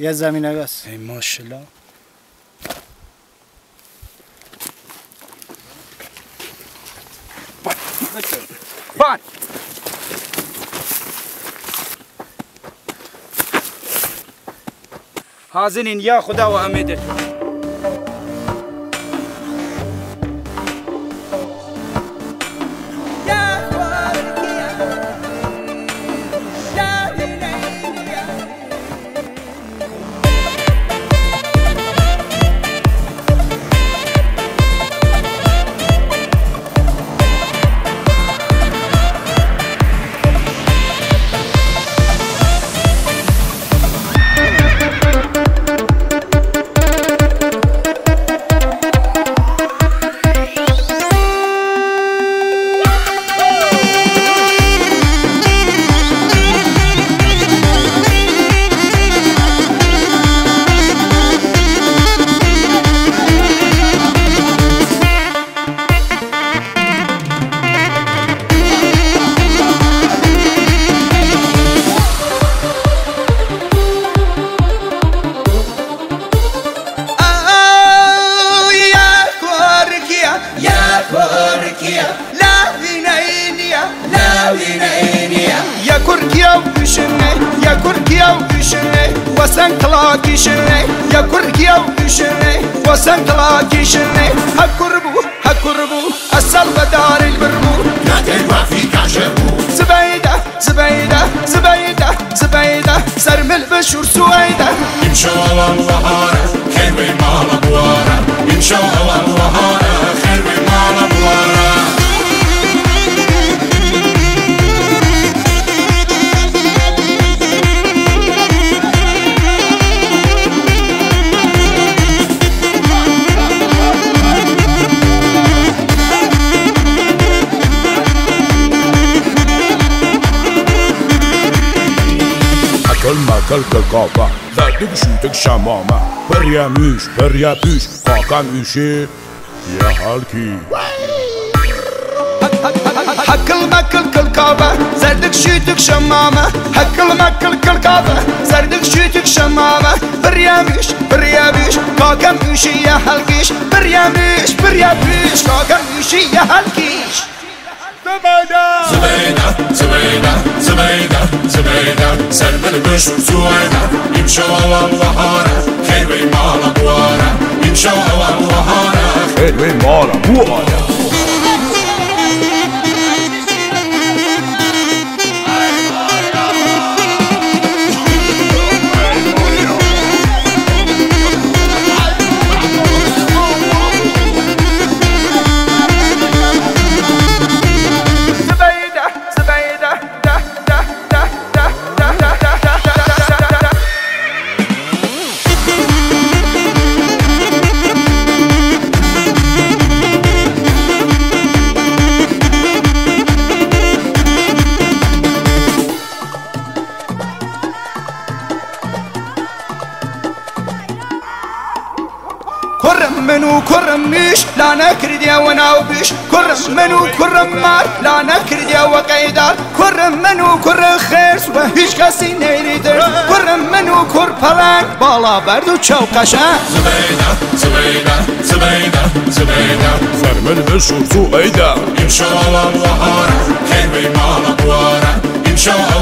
یه زمین هست. ای ماشالله. بان حاضرین یا خدا و امیدتون. Peryemiş, peryepiş, hakan işi ya halki. Hakıl makıl kıl kaba, zerdik şütük şamama. Hakıl makıl kıl kaba, zerdik şütük şamama. Peryemiş, peryepiş, hakan işi ya halkiş. Peryemiş, peryepiş, hakan işi ya halkiş. Zübeyda, Zübeyda, Zübeyda, Zübeyda, Zübeyda. Sermeli meşhur Zübeyda. İmşavallan vahara, Kervey mala bu ara. İmşavallan vahara, Kervey mala bu ara. لا نكردي وناو بيش كرم منو كرم مار لا نكردي وقيدار كرم منو كرم خيرس وهيش كاسي نيريدر كرم منو كر فلان بالا بردو تشو قشان زبيدة زبيدة زبيدة زبيدة فرمل بشو زبيدة إن شاء الله وهارة كيبي مالا بوارة إن شاء الله